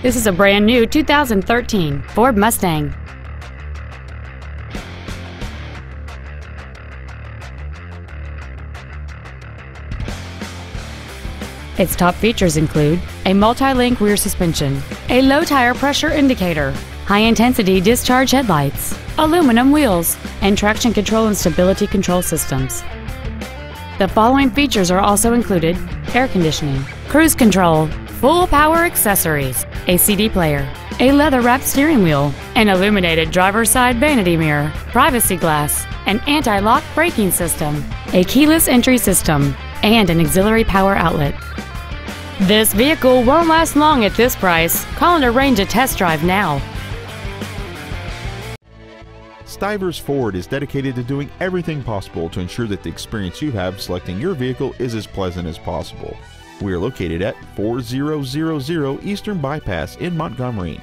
This is a brand new 2013 Ford Mustang. Its top features include a multi-link rear suspension, a low tire pressure indicator, high-intensity discharge headlights, aluminum wheels, and traction control and stability control systems. The following features are also included: air conditioning, cruise control, full power accessories, a CD player, a leather-wrapped steering wheel, an illuminated driver's side vanity mirror, privacy glass, an anti-lock braking system, a keyless entry system, and an auxiliary power outlet. This vehicle won't last long at this price. Call and arrange a test drive now. Stivers Ford is dedicated to doing everything possible to ensure that the experience you have selecting your vehicle is as pleasant as possible. We are located at 4000 Eastern Bypass in Montgomery.